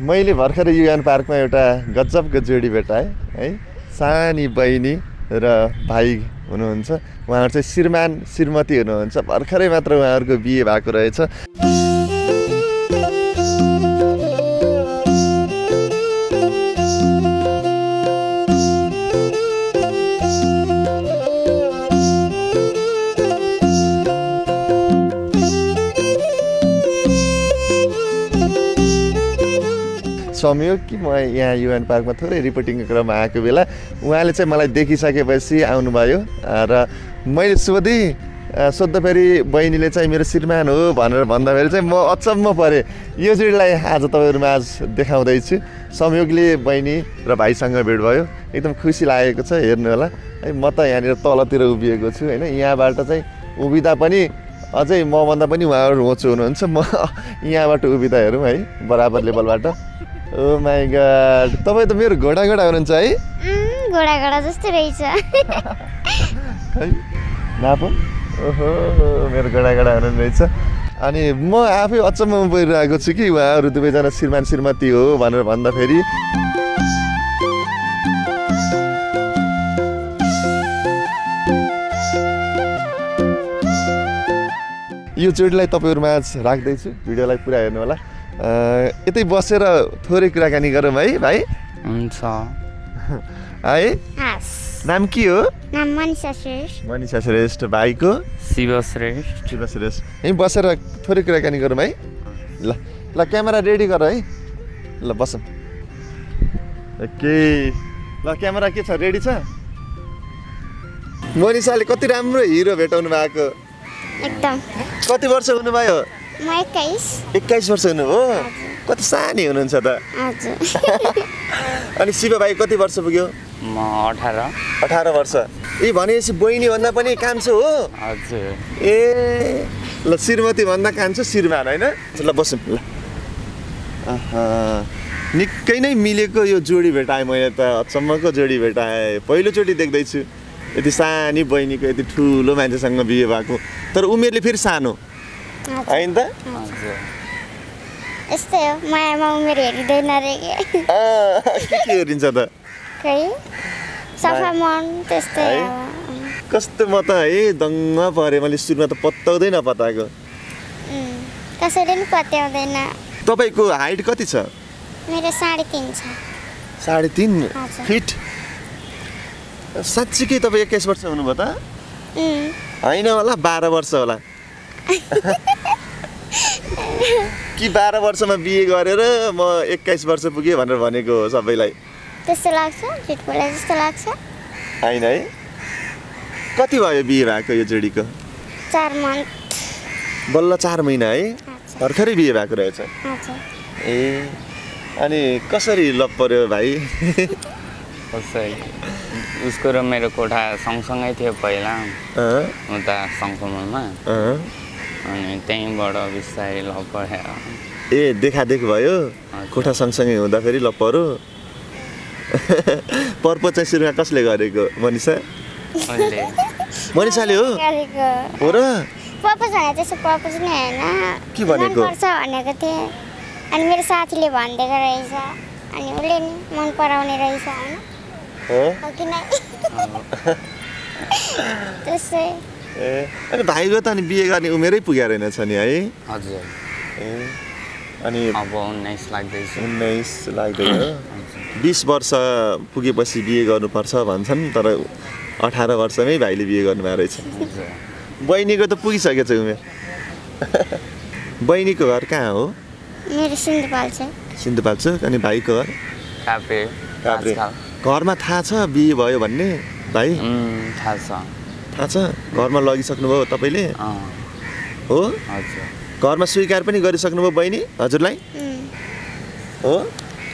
मैले भर्खर युएन पार्कमा एउटा गजबको जोडी भेटाए है सानी बहिनी र भाइ हुनुहुन्छ उहाँहरु चाहिँ श्रीमान श्रीमती हुनुहुन्छ भर्खरै मात्र उहाँहरुको बिहे भएको रहेछ संयोग कि म यहाँ युएन पार्कमा थोरै रिपोर्टिङको क्रममा आएको बेला उहाँले चाहिँ मलाई देखिसकेपछि आउनुभयो र मैले सोध्दाखेरि बहिनीले चाहिँ मेरो श्रीमान हो भनेर भन्दाखेरि चाहिँ म अचम्म परे यो जोडीलाई आज तपाईहरुमा आज देखाउँदैछु संयोगले बहिनी र भाइसँग भेट भयो एकदम खुसी लागेको छ हेर्नु होला है म त यहाँनिर तलतिर उभिएको छु हैन यहाँबाट चाहिँ उभिदा पनि अझै म भन्दा पनि उहाँहरु होचो हुनुहुन्छ म यहाँबाट उभिदा हेरौँ है बराबर लेभलबाट Oh my God! तपाईं त मेरो घोडा घोडा हुनुहुन्छ है? घोडा घोडा जस्तै रहेछ। है? नापो? ओहो मेरो घोडा घोडा हुनु रहेछ। अनि म आफै अचम्ममा परिरहेको छु कि उहाँहरु दुवैजना श्रीमान श्रीमती हो भनेर भन्दाखेरि यो जोडीलाई तपाईहरुमा आज राख्दैछु भिडियोलाई पुरा हेर्नु होला। यतै बसेर थोरै कुराकानी गरौँ है भाइ हुन्छ है नाम के हो नाम मनीषा श्रेष्ठ भाइको शिव श्रेष्ठ यही बसेर थोरै कुराकानी गरौँ है ल ल क्यामेरा रेडी गर है ल बसौँ ओके ल क्यामेरा के छ रेडी छ मनीषाले कति राम्रो हिरो भेटाउनु भएको एकदम कति वर्ष हुनुभयो म 21 वर्ष हुनुभयो कति सानी हुनुहुन्छ त हजुर अनि शिव भाइ कति वर्ष पुग्यो म 18 वर्ष ए भनेपछि बहिनी भन्दा पनि कान्छो हो हजुर ए ल श्रीमती भन्दा कान्छो श्रीमान हैन ल बस्नु ल आहा निकै नै मिलेको यो जोडी भेटाए मैले त अचम्मको जोडी भेटाए पहिलो चोटी देख्दै छु यति सानी बहिनीको यति ठूलो मान्छेसँग बिहे भएको तर उमेरले फेरि सानो आइन्द हजुर एस्ते मायामा उमेर हेरिदैन रे के हेरिन्छ त खै सफा मन त्यस्तै कस्तो म त है दङ्ग परे मैले सुरुमा त पत्ताउँदै नपताको कसैले नि पत्याउँदैन तपाईको हाइट कति छ मेरो 3.5 छ 3.5 फिट साच्चीकै तपाई 21 वर्ष हुनुभयो त हैन होला 12 वर्ष होला कि 12 वर्षमा बिहे गरेर म 21 वर्ष पुगे भनेर भनेको हो सबैलाई त्यस्तो लाग्छ झुटबोला जस्तो लाग्छ हैन है कति भयो बिहे भएको यो जोडीको 4 महिना बल्ल 4 महिना है भर्खरै बिहे भएको रहेछ हजुर ए अनि कसरी लभ पर्यो भाइ कसै उसको र मेरो कोठा सँगसँगै थियो पहिला उता संक्रमणमा अनि त्यहीबाट बिस्तारै लभ पर्यो ए देखादेख भयो कोठा सँगसँगै हुँदा फेरि लभ पर्यो पर्पो चाहिँ सुरुमा कसले गरेको मनीषाले हो हो र पर्पो चाहिँ त्यसो पर्पो नै हैन के भनेको पर्छ भनेको थिए अनि मेरो साथीले भन्दैको रहेछ अनि उले नि मन पराउने रहेछ हैन हो कि नै त्यसै ए अनि भाइको त अनि बिहे गर्ने उमेरै पुगेर हैन छ नि है हजुर ए अनि अब 19 लाग्दै छ 19 लाग्दै हो 20 वर्ष पुगेपछि बिहे गर्नुपर्छ भन्छन् तर 18 वर्षमै भाइले बिहे गर्नु भएको रहेछ बहिनीको त पुगिसकेछ उमेर बहिनीको घर कहाँ हो मेरो सिन्धुपाल्चोक अनि भाइको घर काभ्रे घरमा थाहा छ बिहे भयो भन्ने भाइ थाहा छ घरमा लगिसक्नुभयो तपाईले हो हजुर घरमा स्वीकार पनि गरिसक्नुभयो बहिनी हजुरलाई हो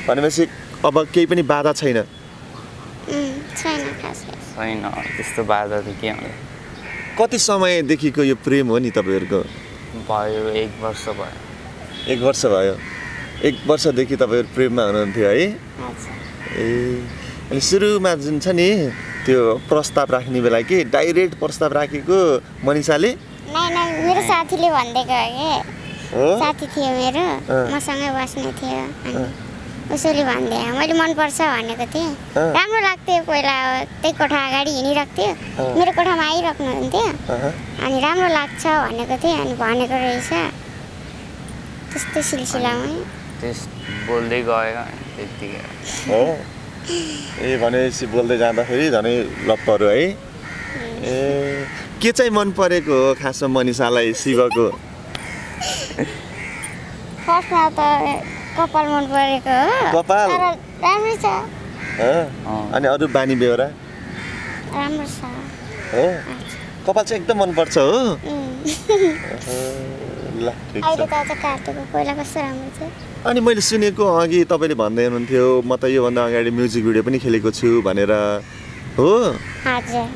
भनेपछि अब केही पनि बाधा छैन छैन त्यस्तो बाधा त के होला कति समयदेखिको यो प्रेम हो नि तपाईहरुको भयो 1 वर्ष भयो 1 वर्ष भयो 1 वर्षदेखि तपाईहरु प्रेममा हुनुहुन्थ्यो है हजुर ए अनि सुरुमा जुन छ नि त्यो प्रस्ताव राख्ने बेला के डाइरेक्ट प्रस्ताव राखेको मनीषाले नाइ मेरो साथीले भन्दै गयो के साथी थियो मेरो मसँगै बस्ने थियो अनि उसले भन्दै मैले मन पर्छ भनेको थिए राम्रो लाग्थ्यो पहिला त्यही कोठा अगाडि हिनी राख्थ्यो मेरो कोठामा आइ राख्नु हुन्थ्यो अनि राम्रो लाग्छ भनेको थिए अनि भनेको रहेछ त्यस्तै सिलसिलामै त्यस बोल्दै गयो त्यतिकै हो ए भनेपछि बोल्दै जाँदाखेरि झनै लप्पहरू है ए के चाहिँ मन परेको हो खासमा मनिषालाई शिवको खासमा त कपाल मन परेको हो कपाल राम्रो छ ह अनि अरु बानी बेहोरा राम्रो छ हो कपाल चाहिँ एकदम मन पर्छ हो ल ठीक छ अहिले त अझ काटेको पहिला कस्तो राम्रो थियो अनि मैले सुनेको अघि तपाईले भन्दै हुनुहुन्थ्यो म त यो भन्दा अगाडि म्युजिक भिडियो पनि खेलेको छु भनेर हो हजुर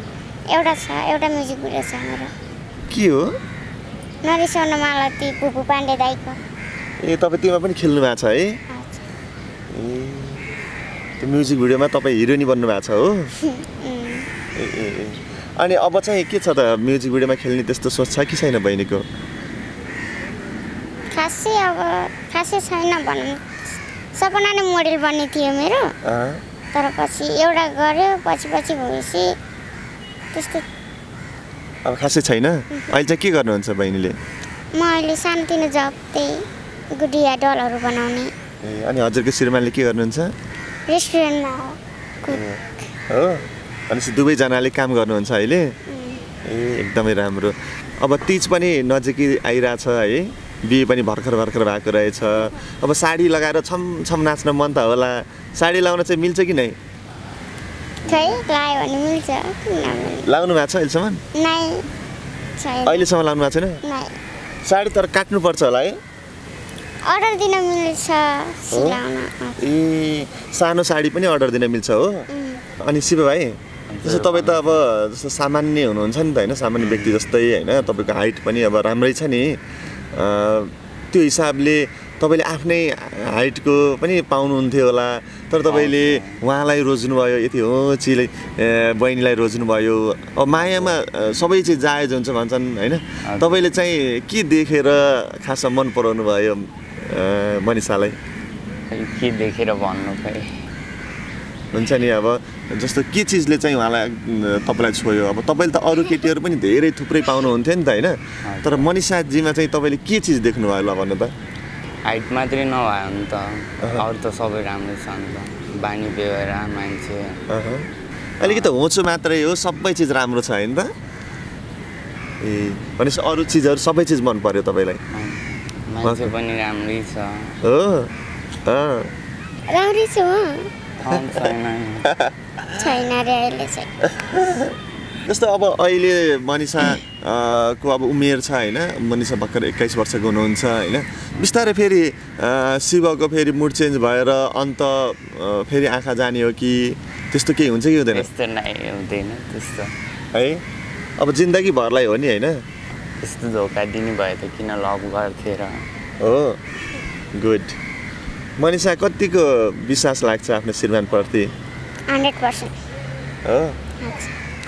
एउटा छ एउटा म्युजिक भिडियो छ मेरो के हो नरिसौन मालती पुपु पाण्डे दाइको ए तपाई तिमा पनि खेल्नु भएको छ है ए त्यो म्युजिक भिडियोमा तपाई हिरोइनी बन्नु भएको छ हो ए ए ए अनि अब चाहिँ के छ त म्युजिक भिडियोमा खेल्ने त्यस्तो सोच छ कि छैन बहिनीको खासै अब खासै छैन भन्नु सपना नै मोडेल बन्ने थियो मेरो तर पछि एउटा गर्यो पछि भएपछि त्यस्तो अब खासै छैन अहिले चाहिँ के गर्नुहुन्छ बहिनीले म अहिले सानोतिनो जब त्यही गुडिया डलहरु बनाउने ए अनि हजुरको श्रीमानले के गर्नुहुन्छ रेस्टुरेन्टमा हो अनि दुबै जनाले काम गर्नुहुन्छ अहिले ए एकदमै राम्रो अब तीज पनि नजिकै आइराछ है बिहे पनि भर्खर भएको रहेछ अब साडी लगाएर छम नाच्न मन त होला साडी लाउन चाहिँ मिल्छ कि नै खै लायो भने मिल्छ लाउनु भएको छ अहिले सम्म नै छैन अहिले सम्म लाउनु भएको छैन नै साडी तर काट्नु पर्छ होला है अर्डर दिन मिल्छ सिलाउन ए सानो साडी पनि अर्डर दिन मिल्छ हो अनि शिव भाइ जस्तो तपाई त अब जस्तो सामान्य हुनुहुन्छ नि त हैन सामान्य व्यक्ति जस्तै हैन तपाईको हाइट पनि अब राम्रै छ नि त्यो हिसाबले तपाईले आफ्नै हाइटको पनि पाउनु हुन्थ्यो होला तर तपाईले उहाँलाई रोज्नु भयो यति हो चिले बहिनीलाई रोज्नु भयो अब मायामा सबै चाहिँ जायज हुन्छ भन्छन् हैन तपाईले चाहिँ के देखेर खासमा मन पराउनु भयो मनिषालाई के देखेर भन्नु खै हुन्छ नि अब जस्तो के चीजले चाहिँ उहाँलाई तपाईलाई छोयो अब तपाईले त अरु केटीहरु पनि धेरै थुप्रै पाउनु हुन्थ्यो नि त हैन तर मनिषा जीमा चाहिँ तपाईले के चीज देख्नु भयो ल भन्नु त हाइट मात्रै नभए नि त अरु त सबै राम्रो छ नि त बानी बेहोरा मान्छे अलिकति होचो मात्रै हो सबै चीज राम्रो छ हैन त ए भनेपछि अरु चीजहरु सबै चीज मन पर्यो तपाईलाई मान्छे पनि राम्रै छ हो राम्रै छ छैन रे अहिले चाहिँ जस्तो अब अहिले मनिषा को अब उमेर छ हैन मनिषा भक्कर 21 वर्षको हुनुहुन्छ हैन बिस्तारै फेरि शिवको फेरि मुड चेन्ज भएर अन्त फेरि आँखा जाने हो कि त्यस्तो के हुन्छ कि हुँदैन त्यस्तो नै हुँदैन त्यस्तो है अब जिन्दगी भरलाई हो नि हैन त्यस्तो धोका दिने भए त किन लभ गर्थे र हो गुड मनिषा कतिको विश्वास लाग्छ आफ्नो श्रीमान प्रति 100% हो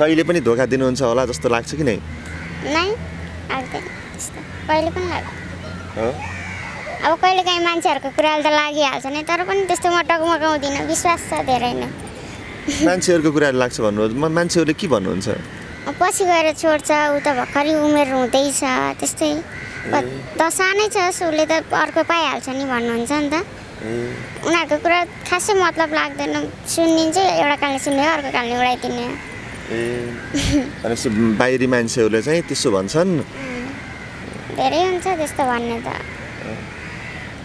कहिले पनि धोका दिनु हुन्छ होला जस्तो लाग्छ कि नै नै लाग्दैन त्यस्तो कहिले पनि लाग्छ हो अब कहिले काई मान्छेहरुको कुराले त लागिहाल्छ नि तर पनि त्यस्तो म टकमकाउँदिन विश्वास छ धेरै नै मान्छेहरुको कुराले लाग्छ भन्नु मान्छेहरुले के भन्नुहुन्छ पछि गएर छोड्छ उ त भर्खरै उमेर हुँदैछ त्यस्तै दसानै छ सुले त अर्को पाइहाल्छ नि भन्नुहुन्छ नि त उनीहरुको कुरा खासै मतलब लाग्दैन सुन्निन्छ एउटा कालले सुन्ने अर्को कालले उडाइदिने ए अनि बाहिरी मान्छेहरुले चाहिँ त्यसो भन्छन् धेरै हुन्छ त्यस्तो भन्ने त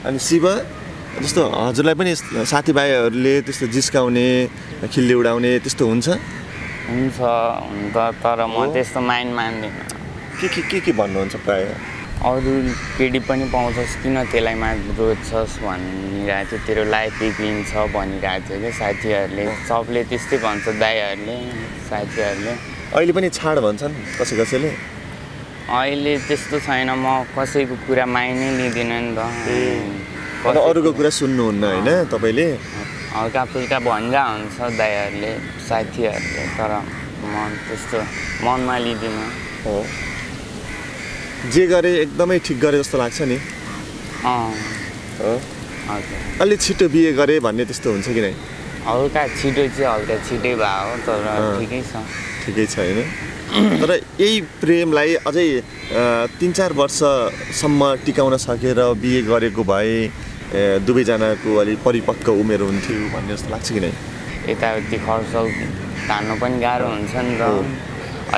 अनि शिव जस्तो हजुरलाई पनि साथीभाइहरुले त्यस्तो जिस्काउने खिल्ली उडाउने त्यस्तो हुन्छ हुन्छ हुन्छ तर म त्यस्तो माइन्ड मान्दिन के भन्नुहुन्छ प्राय अरु केडी पनि पाउँछस् किन त्यसलाई मात्र रोज्छस् भनिरहेथ्यो तेरो लाइफ बिग्रिन्छ भनिरहेथ्यो के साथीहरुले सबले त्यस्तै भन्छ दाइहरुले साथीहरुले अहिले पनि छाड भन्छन् कसैले अहिले त्यस्तो छैन म कसैको कुरा माइनै लिदिन नि त अनि अरूको कुरा सुन्नु हुन्न हैन तपाईले हल्का फुल्का भन्जा हुन्छ दाइहरुले साथीहरुले तर म त्यस्तो मनमा लिदिन हो जे गरे एकदमै ठीक गरे जस्तो लाग्छ नि अलि छिटो बिहे गरे भन्ने त्यस्तो हुन्छ कि नै हल्का छिटो चाहिँ हल्का छिटै भयो तर ठिकै छ हैन तर यही प्रेमलाई अझै 3-4 वर्षसम्म टिकाउन सकेर बिहे गरेको भए दुबै जनाको अलि परिपक्व उमेर हुन्थ्यो भन्ने जस्तो लाग्छ कि नै एता उति खर्च तान्नु पनि गाह्रो हुन्छ नि त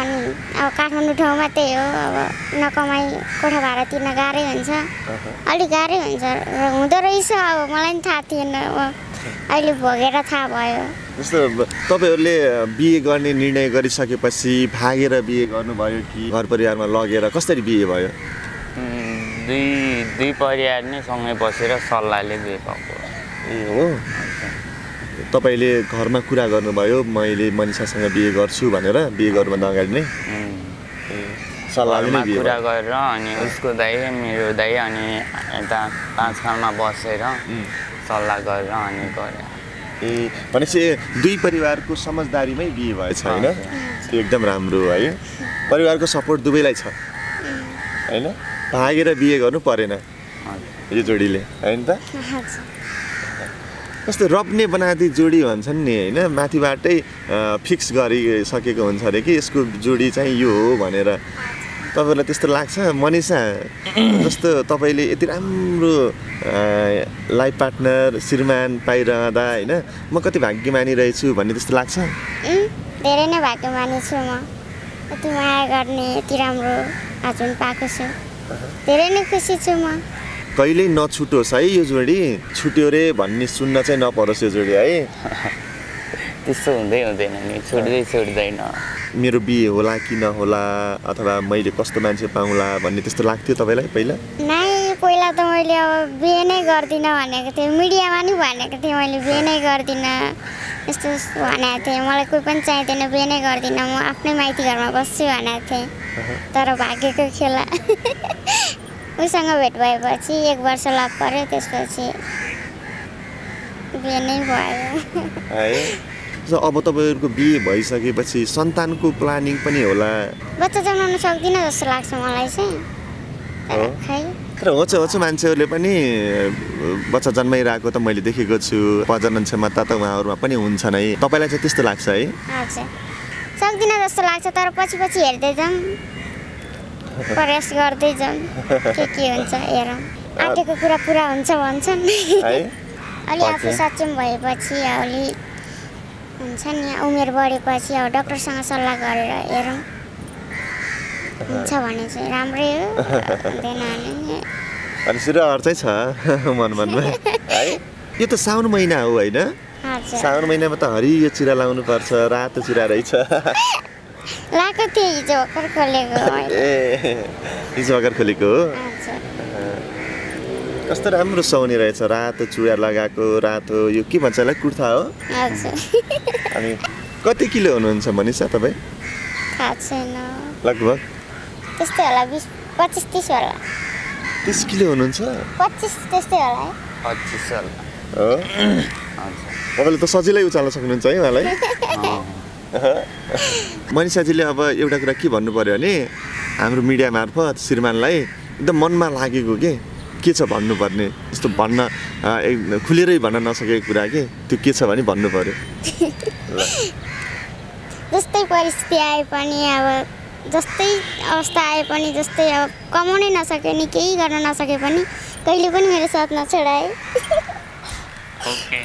अनि अब काठमाडौँ ठाउँमा त्यही हो अब नकमाई कोठा भाडा तिर्न गाह्रै हुन्छ अलि गाह्रै हुन्छ र हुँदो रहेछ अब मलाई नि थाहा थिएन अब अहिले भोगेर थाहा भयो जस्तो तपाईहरुले बिहे गर्ने निर्णय गरिसकेपछि भागेर बिहे गर्नुभयो कि घर परिवारमा लगेर कसरी बिहे भयो दुई परिवार नै सँगै बसेर सल्लाहले बिहे भएको ए हो तपाईले घरमा कुरा गर्नुभयो मैले मनीषासँग बिहे गर्छु भनेर बिहे गर्नुभन्दा अगाडि नै सल्लाहले नै बिहे कुरा गरेर अनि उसको दाइ मेरो दाइ अनि एता पाँचखालमा बसेर सल्लाह गरेर अनि गरे ए भनेपछि दुई परिवारको समझदारीमै बिहे भएछ हैन त्यो एकदम राम्रो है परिवारको सपोर्ट दुबैलाई छ हैन भागेर बिहे गर्नु परेन यो जोडीले हैन त जस्तो रब्ने बनादी जोडी भन्छन् नि हैन माथिबाटै फिक्स गरि सकेको हुन्छ रे कि यसको जोडी चाहिँ यो हो भनेर तपाईलाई त्यस्तो लाग्छ मनीषा जस्तो तपाईले यति राम्रो लाइफ पार्टनर श्रीमान पाइरहँदा हैन म कति भाग्यमानी रहेछु भन्ने त्यस्तो लाग्छ धेरै नै भाग्यमानी छु म यति माया गर्ने यति राम्रो आजन पाएको छु धेरै नै खुसी छु म कहिले नछुटोस् है यो जोडी छुट्यो रे भन्ने सुन्न चाहिँ नपरोस् यो जोडी है त्यस्तो हुँदै हुँदैन नि छुट्दै छुट्दैन मेरो बिहे होला कि नहोला अथवा मैले कस्तो मान्छे पाउला भन्ने त्यस्तो लाग्थ्यो तपाईलाई पहिला नाइ पहिला त मैले अब बिहे नै गर्दिन भनेको थिए मिडियामा नि भनेको थिए मैले बिहे नै गर्दिन यस्तो भनेको थिए मलाई कुनै पनि चाहिदैन बिहे नै गर्दिन म आफ्नै माइती घरमा बस्छु भनेको थिए तर भाग्यको खेला उसँग भेट भएपछि एक वर्ष लग पर्यो त्यसपछि बिहे नै भयो है अब तपाईहरुको बिहे भइसकेपछि सन्तानको प्लानिङ पनि होला बच्चा जन्माउन सक्दिन जस्तो लाग्छ मलाई चाहिँ खै तर होच मान्छेहरुले पनि बच्चा जन्माइराको त मैले देखेको छु प्रजनन क्षमता त उहाँहरुमा पनि हुन्छ नै तपाईलाई चाहिँ त्यस्तो लाग्छ है अच्छा सक्दिन जस्तो लाग्छ तर पछि पछि हेर्दै जाम प्रयास गर्दै जाम के हुन्छ हेरौं आटेको कुरा पूरा हुन्छ भन्छन् है अलि आफै सक्षम भएपछि अलि हुन्छ नि उमेर बढेपछि अब डाक्टरसँग सल्लाह गरेर हेरौं हुन्छ भने चाहिँ राम्रै हो हुँदैन नि अनि सिर अर्कै छ मनमा है यो त साउन महिना हो हैन साउन महिनामा त हरियो चिरा लाउनु पर्छ रातो चिरा रहेछ लाको थिए हिजो भर्खर खोलेको हिजो भर्खर खोलेको कस्तो राम्रो सुहाउने रहेछ रातो चुरा लगाएको रातो यो के भन्छ होला कुर्ता हो अनि कति किलो हुनुहुन्छ मनीषा तपाई थाहा छैन लगभग त्यस्तै होला 25-30 होला 30 किलो हुनुहुन्छ 25 त्यस्तै होला 25 होला हो हजुर तपाईले त सजिलै उचाल्न सक्नुहुन्छ है मलाई मनीषाजीले अब एउटा कुरा के भन्नु पर्यो भने हाम्रो मिडिया मार्फत श्रीमानलाई एकदम मनमा लागेको के छ भन्नु पर्ने जस्तो भन्न खुलेरै भन्न नसकेको कुरा के त्यो के छ भनी भन्नु पर्यो जस्तै परिस्थिति आए पनि अब जस्तै अवस्था आए पनि जस्तै अब कमाउनै नसके नि केही गर्न नसके पनि कहिले पनि मेरो साथ नछोडाए ओके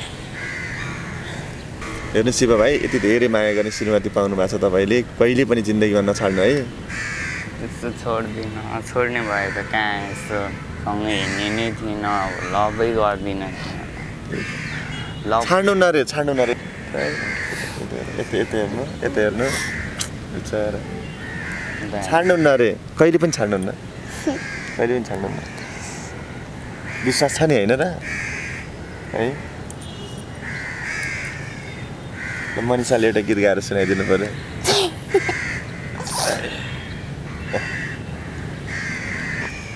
हेर्नु शिवा भाई यति धेरै माया गर्ने श्रीमती पाउनु भएको छ तपाईले कहिले पनि जिन्दगीमा नछाड्नु है त्यस्तो छोड्दिन छोड्ने भए त कहाँ यस्तो सँगै हिँड्ने थिएन लभै गर्दिन छाड्नु नरे यति हेर्नु बिचारा छाड्नु नरे कहिले पनि छाड्नु न कहिले पनि छाड्नु न विश्वास छ नि हैन र है मनिषाले एउटा गीत गाएर सुनाइदिनु पर्यो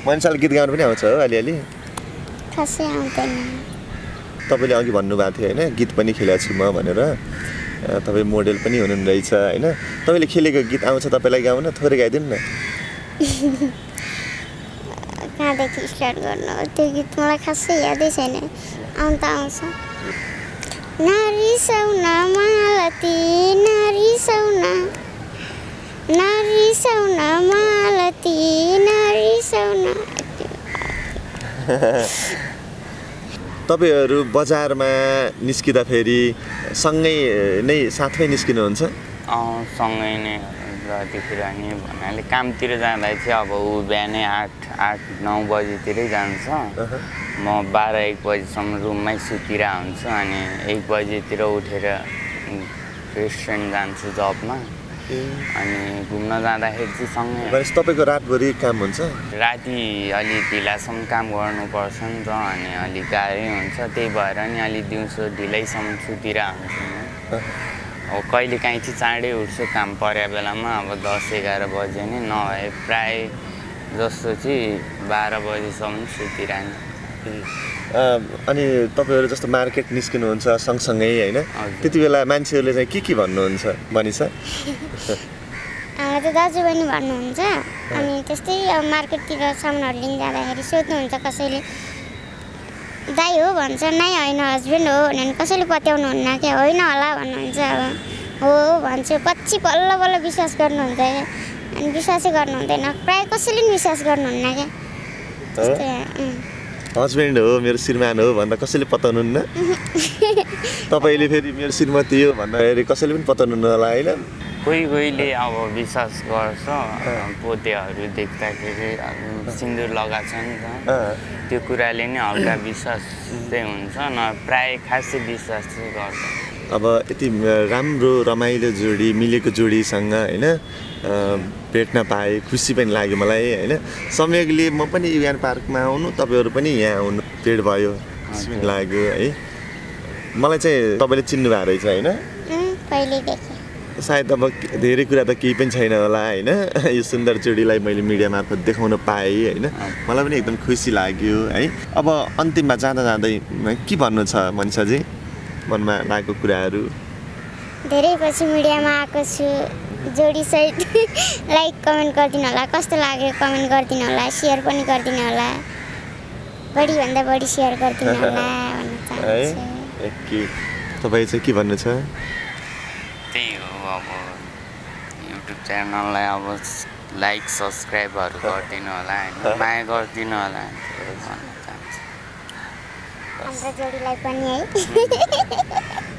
मनिषाले गीत गाउन पनि आउँछ हो अलिअलि खासै आउँदैन तपाईले अघि भन्नुभएको थियो हैन गीत पनि खेलेको छु म भनेर तपाई मोडेल पनि हुनुहुन्छ हैन तपाईले खेलेको गीत आउँछ तपाईलाई गाउन थोरै गाइदिनु न कहाँदेखि स्टार्ट गर्नु त्यो गीत मलाई खासै यादै छैन आउँछ नारिसौना मालती नारिसौना तपाईहरु बजारमा निस्किदा फेरि सँगै नै साथमै निस्किनु हुन्छ सँगै नै जतितिर नि भन्नाले कामतिर जाँदा चाहिँ अब उ बिहानै 8-9 बजेतिरै जान्छ म 12-1 बजेसम्म रुममै सुतिरा हुन्छु अनि 1 बजेतिर उठेर रेस्टुरेन्ट जान्छु जबमा अनि घुम्न जाँदाखेरि चाहिँ सँगै बस तपाईको रातभरि काम हुन्छ राति अलि ढिलासम्म काम गर्नुपर्छ नि त अनि अलि गाह्रै हुन्छ त्यही भएर नि अलि दिउँसो ढिलैसम्म सुतिरा हुन्छु अब कहिले काहीँ चाहिँ चाँडै उठ्छु काम परे बेलामा अब 10-11 बजे नि नभए प्राय जस्तो चाहिँ 12 बजेसम्म सुतिरहन्छु अनि तपाईहरु जस्तो मार्केट निस्किनुहुन्छ सँगसँगै हैन त्यतिबेला मान्छेहरुले चाहिँ के भन्नुहुन्छ मनिषा आमा त दाजु पनि भन्नुहुन्छ अनि त्यस्तै मार्केटतिर सामानहरु लिन जाँदाखेरि सोध्नुहुन्छ कसैले दाइ हो भन्छ नै हैन हस्बेन्ड हो अनि कसैले पत्याउनु हुन्न के हैन होला भन्नुहुन्छ अब हो भन्छ पछि बल्ल विश्वास गर्नुहुन्छ अनि विश्वासै गर्नु हुँदैन प्राय कसैले नि विश्वास गर्नु हुन्न के त्यस्तै हस्बेन्ड हो मेरो श्रीमान हो भन्दा कसैले पत्याउनु हुन्न तपाईले फेरि मेरो श्रीमती हो भन्दा फेरि कसैले पनि पत्याउनु हुन्न होला हैन कोही कोहीले अब विश्वास गर्छ पोतेहरु देख्दाखेरि सिन्दूर लगाछ नि त त्यो कुराले नि हल्का विश्वास चाहिँ हुन्छ न प्राय खासै विश्वास चाहिँ गर्छ अब यति राम्रो रमाइलो जोडी मिलेको जोडीसँग हैन भेट्न पाए खुसी पनि लाग्यो मलाई हैन समयले म पनि युएन पार्कमा आउनु तपाईहरु पनि यहाँ आउनु भेट भयो खुसी लाग्यो है मलाई चाहिँ तपाईले चिन्नु भएको रहेछ हैन पहिले देखे सायद अब धेरै कुरा त केही पनि छैन होला हैन यो सुन्दर जोडीलाई मैले मिडिया मार्फत देखाउन पाए हैन मलाई पनि एकदम खुसी लाग्यो है अब अन्तिममा जाँदा जाँदै के भन्नु छ मनिषा जी मनमा लागेको कुराहरु धेरै पछि मिडियामा आएको छु जोडी सहित लाइक कमेन्ट गर्दिनु होला कस्तो लाग्यो कमेन्ट गर्दिनु होला शेयर पनि गर्दिनु होला बढी भन्दा बढी शेयर गर्दिनु होला भन्न चाहन्छु है के तपाईं चाहिँ के भन्नु छ अब YouTube च्यानललाई अब लाइक सब्स्क्राइबहरु गर्दिनु होला हैन माया गर्दिनु होला भन्न चाहन्छु हाम्रो जोडीलाई पनि है